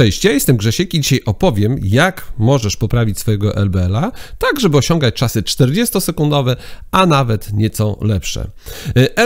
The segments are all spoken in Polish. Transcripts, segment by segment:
Cześć, ja jestem Grzesiek i dzisiaj opowiem, jak możesz poprawić swojego LBL-a, tak żeby osiągać czasy 40-sekundowe, a nawet nieco lepsze.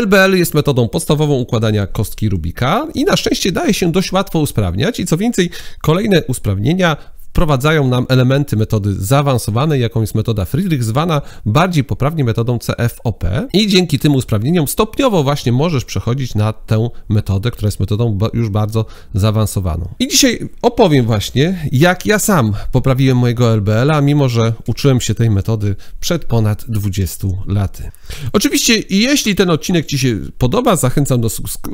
LBL jest metodą podstawową układania kostki Rubika i na szczęście daje się dość łatwo usprawniać i co więcej, kolejne usprawnienia wprowadzają nam elementy metody zaawansowanej, jaką jest metoda Fridrich, zwana bardziej poprawnie metodą CFOP i dzięki tym usprawnieniom stopniowo właśnie możesz przechodzić na tę metodę, która jest metodą już bardzo zaawansowaną. I dzisiaj opowiem właśnie, jak ja sam poprawiłem mojego LBL-a, mimo że uczyłem się tej metody przed ponad 20 laty. Oczywiście, jeśli ten odcinek Ci się podoba, zachęcam do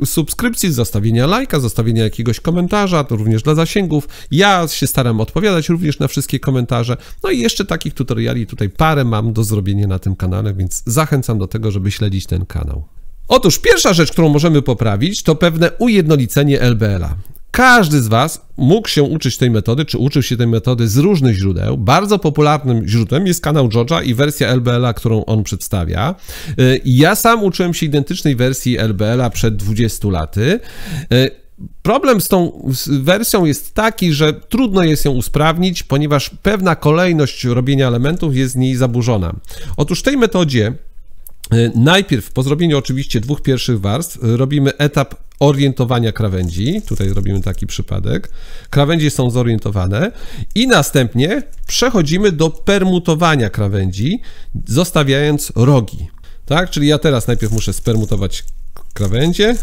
subskrypcji, zostawienia lajka, zostawienia jakiegoś komentarza, to również dla zasięgów. Ja się staram odpowiadać również na wszystkie komentarze. No i jeszcze takich tutoriali tutaj parę mam do zrobienia na tym kanale, więc zachęcam do tego, żeby śledzić ten kanał. Otóż pierwsza rzecz, którą możemy poprawić, to pewne ujednolicenie LBL-a. Każdy z Was mógł się uczyć tej metody, czy uczył się tej metody z różnych źródeł. Bardzo popularnym źródłem jest kanał George'a i wersja LBL-a, którą on przedstawia. Ja sam uczyłem się identycznej wersji LBL-a przed 20 laty. Problem z tą wersją jest taki, że trudno jest ją usprawnić, ponieważ pewna kolejność robienia elementów jest z niej zaburzona. Otóż w tej metodzie najpierw, po zrobieniu oczywiście dwóch pierwszych warstw, robimy etap orientowania krawędzi. Tutaj robimy taki przypadek. Krawędzie są zorientowane i następnie przechodzimy do permutowania krawędzi, zostawiając rogi. Tak? Czyli ja teraz najpierw muszę spermutować krawędzie.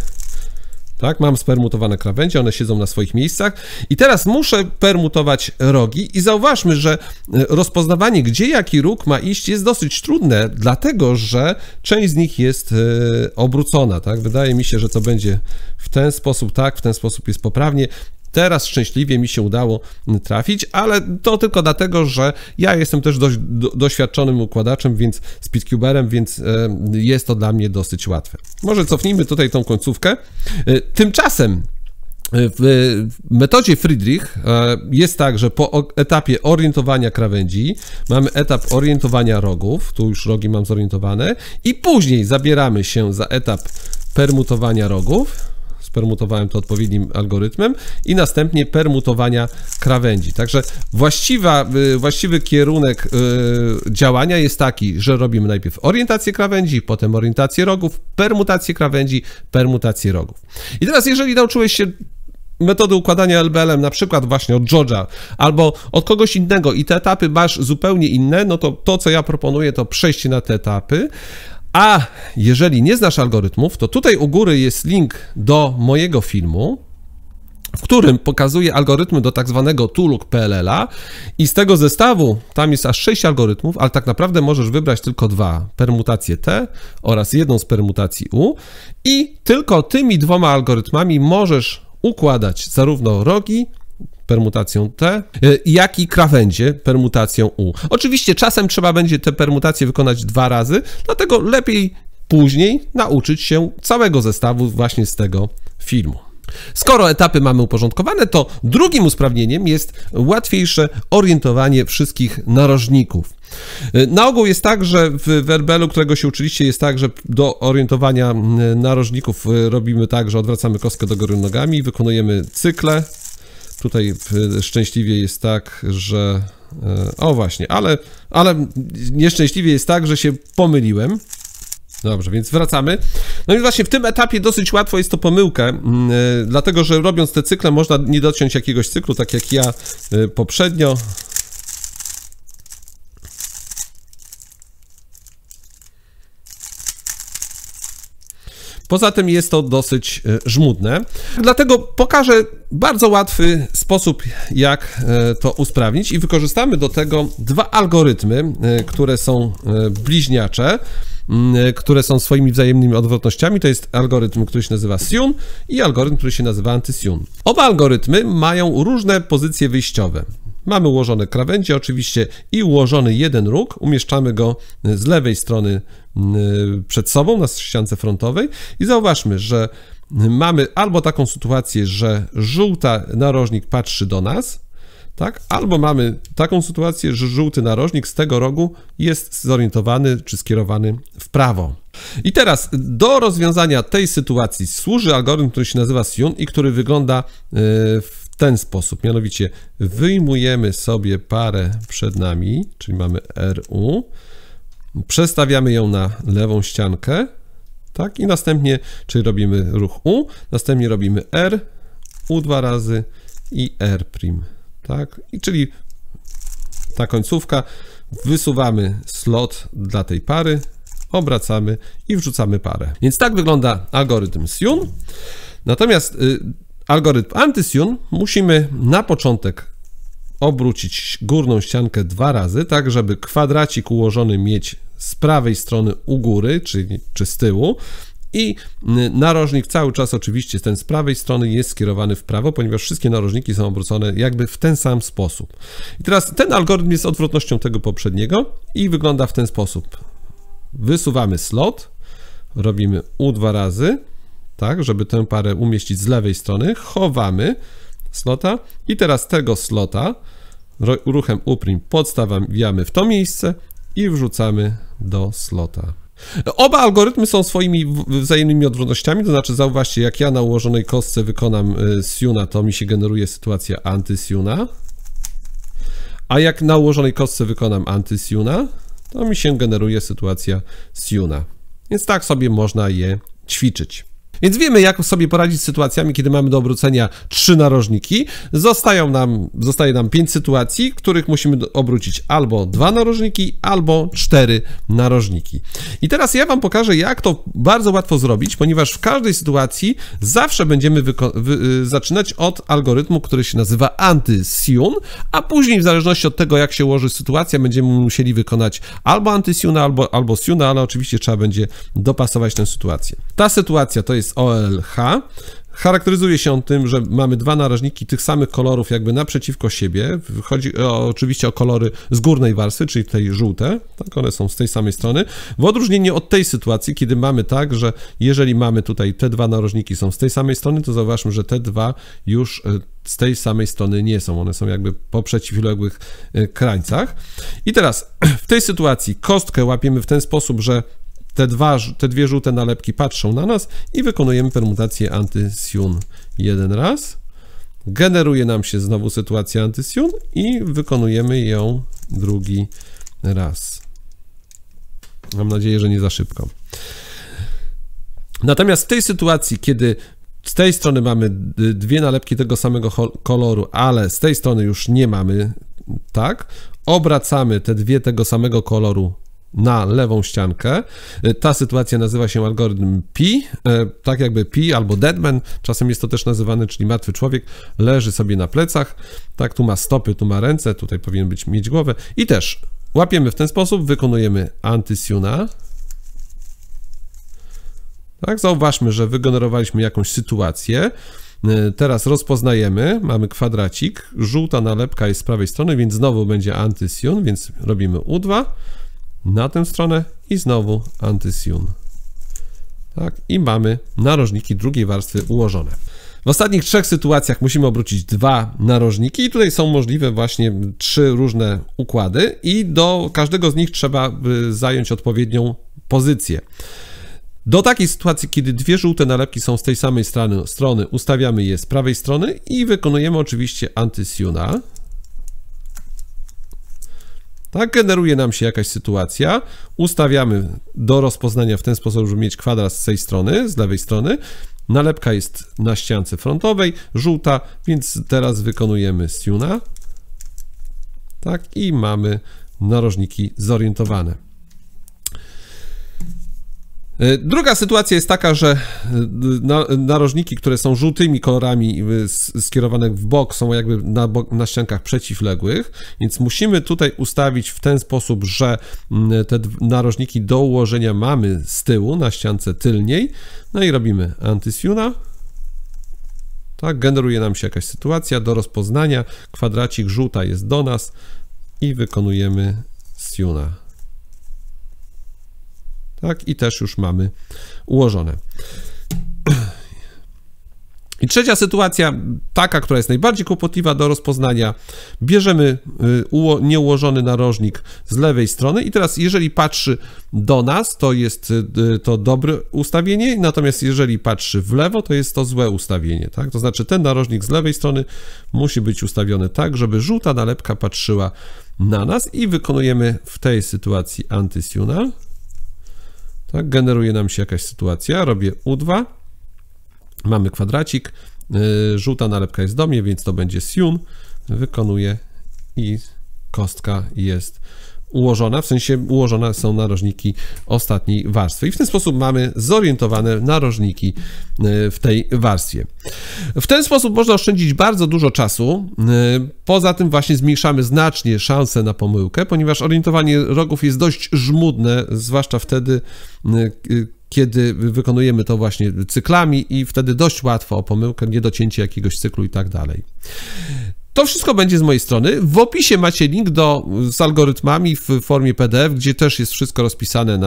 Tak, mam spermutowane krawędzie, one siedzą na swoich miejscach i teraz muszę permutować rogi i zauważmy, że rozpoznawanie, gdzie jaki róg ma iść, jest dosyć trudne, dlatego że część z nich jest obrócona, tak? Wydaje mi się, że to będzie w ten sposób, tak, w ten sposób jest poprawnie. Teraz szczęśliwie mi się udało trafić, ale to tylko dlatego, że ja jestem też dość doświadczonym układaczem, więc speedcuberem, więc jest to dla mnie dosyć łatwe. Może cofnijmy tutaj tą końcówkę. Tymczasem w metodzie Fridrich jest tak, że po etapie orientowania krawędzi mamy etap orientowania rogów, tu już rogi mam zorientowane i później zabieramy się za etap permutowania rogów. Spermutowałem to odpowiednim algorytmem i następnie permutowania krawędzi. Także właściwy kierunek działania jest taki, że robimy najpierw orientację krawędzi, potem orientację rogów, permutację krawędzi, permutację rogów. I teraz, jeżeli nauczyłeś się metody układania LBL-em, na przykład właśnie od George'a albo od kogoś innego i te etapy masz zupełnie inne, no to to, co ja proponuję, to przejście na te etapy. A jeżeli nie znasz algorytmów, to tutaj u góry jest link do mojego filmu, w którym pokazuję algorytmy do tak zwanego toolu PLL-a i z tego zestawu tam jest aż 6 algorytmów, ale tak naprawdę możesz wybrać tylko 2, permutację T oraz jedną z permutacji U i tylko tymi 2 algorytmami możesz układać zarówno rogi, permutacją T, jak i krawędzie, permutacją U. Oczywiście czasem trzeba będzie te permutacje wykonać 2 razy, dlatego lepiej później nauczyć się całego zestawu właśnie z tego filmu. Skoro etapy mamy uporządkowane, to drugim usprawnieniem jest łatwiejsze orientowanie wszystkich narożników. Na ogół jest tak, że w LBL-u, którego się uczyliście, jest tak, że do orientowania narożników robimy tak, że odwracamy kostkę do góry nogami, wykonujemy cykle. Tutaj szczęśliwie jest tak, że... O właśnie, ale nieszczęśliwie jest tak, że się pomyliłem. Dobrze, więc wracamy. No i właśnie w tym etapie dosyć łatwo jest to pomyłkę, dlatego że robiąc te cykle można nie dociąć jakiegoś cyklu, tak jak ja poprzednio. Poza tym jest to dosyć żmudne, dlatego pokażę bardzo łatwy sposób, jak to usprawnić i wykorzystamy do tego 2 algorytmy, które są bliźniacze, które są swoimi wzajemnymi odwrotnościami. To jest algorytm, który się nazywa Sune i algorytm, który się nazywa Antisune. Oba algorytmy mają różne pozycje wyjściowe. Mamy ułożone krawędzie oczywiście i ułożony jeden róg, umieszczamy go z lewej strony przed sobą na ściance frontowej i zauważmy, że mamy albo taką sytuację, że żółta narożnik patrzy do nas, tak? Albo mamy taką sytuację, że żółty narożnik z tego rogu jest zorientowany czy skierowany w prawo. I teraz do rozwiązania tej sytuacji służy algorytm, który się nazywa Sune i który wygląda w ten sposób, mianowicie wyjmujemy sobie parę przed nami, czyli mamy RU, przestawiamy ją na lewą ściankę, tak, i następnie, czyli robimy ruch U, następnie robimy R, U dwa razy i R', tak, i czyli ta końcówka, wysuwamy slot dla tej pary, obracamy i wrzucamy parę. Więc tak wygląda algorytm Sune. Natomiast algorytm Antisune musimy na początek obrócić górną ściankę dwa razy, tak żeby kwadracik ułożony mieć z prawej strony u góry, czyli czy z tyłu, i narożnik cały czas oczywiście ten z prawej strony jest skierowany w prawo, ponieważ wszystkie narożniki są obrócone jakby w ten sam sposób. I teraz ten algorytm jest odwrotnością tego poprzedniego i wygląda w ten sposób. Wysuwamy slot, robimy U dwa razy, tak, żeby tę parę umieścić z lewej strony, chowamy slota i teraz tego slota ruchem U' podstawiamy w to miejsce i wrzucamy do slota. Oba algorytmy są swoimi wzajemnymi odwrotnościami, to znaczy zauważcie, jak ja na ułożonej kostce wykonam Sune'a, to mi się generuje sytuacja Antisune'a, a jak na ułożonej kostce wykonam Antisune'a, to mi się generuje sytuacja Sune'a. Więc tak sobie można je ćwiczyć. Więc wiemy, jak sobie poradzić z sytuacjami, kiedy mamy do obrócenia trzy narożniki. Zostaje nam 5 sytuacji, których musimy obrócić albo 2 narożniki, albo 4 narożniki. I teraz ja Wam pokażę, jak to bardzo łatwo zrobić, ponieważ w każdej sytuacji zawsze będziemy zaczynać od algorytmu, który się nazywa Antisune, a później w zależności od tego, jak się ułoży sytuacja, będziemy musieli wykonać albo Antisune, albo Sune, ale oczywiście trzeba będzie dopasować tę sytuację. Ta sytuacja to jest OLH. Charakteryzuje się on tym, że mamy dwa narożniki tych samych kolorów jakby naprzeciwko siebie. Chodzi oczywiście o kolory z górnej warstwy, czyli tej żółte. Tak, one są z tej samej strony. W odróżnieniu od tej sytuacji, kiedy mamy tak, że jeżeli mamy tutaj te dwa narożniki są z tej samej strony, to zauważmy, że te dwa już z tej samej strony nie są. One są jakby po przeciwległych krańcach. I teraz w tej sytuacji kostkę łapiemy w ten sposób, że te dwie żółte nalepki patrzą na nas i wykonujemy permutację Antisune jeden raz. Generuje nam się znowu sytuacja Antisune i wykonujemy ją drugi raz. Mam nadzieję, że nie za szybko. Natomiast w tej sytuacji, kiedy z tej strony mamy dwie nalepki tego samego koloru, ale z tej strony już nie mamy, tak, obracamy te dwie tego samego koloru na lewą ściankę. Ta sytuacja nazywa się algorytm Pi, tak jakby Pi albo Deadman, czasem jest to też nazywane, czyli martwy człowiek, leży sobie na plecach, tak, tu ma stopy, tu ma ręce, tutaj powinien mieć głowę i też łapiemy w ten sposób, wykonujemy Antisune'a. Tak, zauważmy, że wygenerowaliśmy jakąś sytuację. Teraz rozpoznajemy, mamy kwadracik, żółta nalepka jest z prawej strony, więc znowu będzie Antisune, więc robimy U2, na tę stronę i znowu Antisune. Tak, i mamy narożniki drugiej warstwy ułożone. W ostatnich 3 sytuacjach musimy obrócić 2 narożniki i tutaj są możliwe właśnie 3 różne układy i do każdego z nich trzeba zająć odpowiednią pozycję. Do takiej sytuacji, kiedy dwie żółte nalepki są z tej samej strony, ustawiamy je z prawej strony i wykonujemy oczywiście Antisune'a. Tak, generuje nam się jakaś sytuacja, ustawiamy do rozpoznania w ten sposób, żeby mieć kwadrat z tej strony, z lewej strony. Nalepka jest na ściance frontowej, żółta, więc teraz wykonujemy Sune'a. Tak, i mamy narożniki zorientowane. Druga sytuacja jest taka, że narożniki, które są żółtymi kolorami skierowane w bok, są jakby na ściankach przeciwległych, więc musimy tutaj ustawić w ten sposób, że te narożniki do ułożenia mamy z tyłu, na ściance tylniej, no i robimy Antisune'a. Tak, generuje nam się jakaś sytuacja do rozpoznania, kwadracik żółta jest do nas i wykonujemy Sune'a. Tak, i też już mamy ułożone. I trzecia sytuacja, taka, która jest najbardziej kłopotliwa do rozpoznania. Bierzemy nieułożony narożnik z lewej strony i teraz jeżeli patrzy do nas, to jest to dobre ustawienie, natomiast jeżeli patrzy w lewo, to jest to złe ustawienie, tak? To znaczy ten narożnik z lewej strony musi być ustawiony tak, żeby żółta nalepka patrzyła na nas i wykonujemy w tej sytuacji antisune. Tak, generuje nam się jakaś sytuacja, robię U2. Mamy kwadracik, żółta nalepka jest do mnie, więc to będzie Sune, wykonuję i kostka jest ułożona, w sensie ułożone są narożniki ostatniej warstwy i w ten sposób mamy zorientowane narożniki w tej warstwie. W ten sposób można oszczędzić bardzo dużo czasu, poza tym właśnie zmniejszamy znacznie szanse na pomyłkę, ponieważ orientowanie rogów jest dość żmudne, zwłaszcza wtedy, kiedy wykonujemy to właśnie cyklami i wtedy dość łatwo o pomyłkę, niedocięcie jakiegoś cyklu i tak dalej. To wszystko będzie z mojej strony. W opisie macie link z algorytmami w formie PDF, gdzie też jest wszystko rozpisane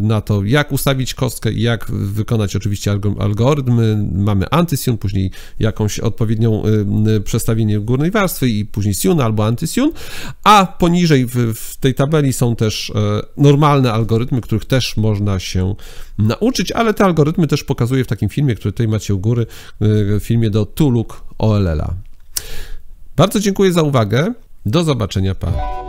na to, jak ustawić kostkę i jak wykonać oczywiście algorytm. Mamy antisune, później jakąś odpowiednią przestawienie górnej warstwy i później sune albo antisune, a poniżej w tej tabeli są też normalne algorytmy, których też można się nauczyć, ale te algorytmy też pokazuję w takim filmie, który tutaj macie u góry, w filmie do To Look OLL-a. Bardzo dziękuję za uwagę. Do zobaczenia, pa.